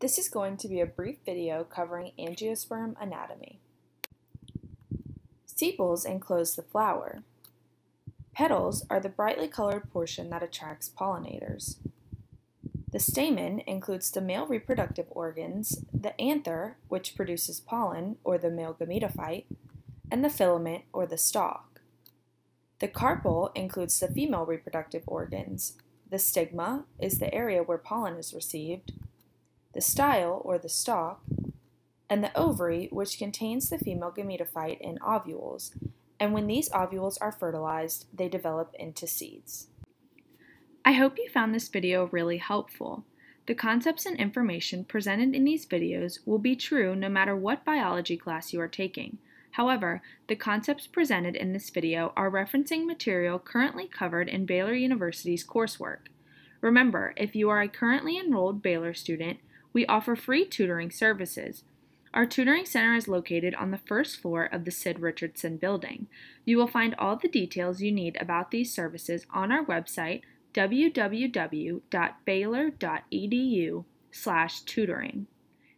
This is going to be a brief video covering angiosperm anatomy. Sepals enclose the flower. Petals are the brightly colored portion that attracts pollinators. The stamen includes the male reproductive organs, the anther, which produces pollen, or the male gametophyte, and the filament, or the stalk. The carpel includes the female reproductive organs. The stigma is the area where pollen is received, the style, or the stalk, and the ovary, which contains the female gametophyte and ovules, and when these ovules are fertilized, they develop into seeds. I hope you found this video really helpful. The concepts and information presented in these videos will be true no matter what biology class you are taking. However, the concepts presented in this video are referencing material currently covered in Baylor University's coursework. Remember, if you are a currently enrolled Baylor student, we offer free tutoring services. Our tutoring center is located on the first floor of the Sid Richardson building. You will find all the details you need about these services on our website, www.baylor.edu/tutoring.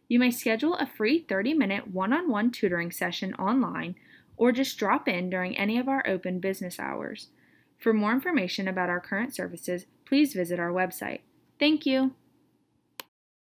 You may schedule a free 30-minute one-on-one tutoring session online or just drop in during any of our open business hours. For more information about our current services, please visit our website. Thank you!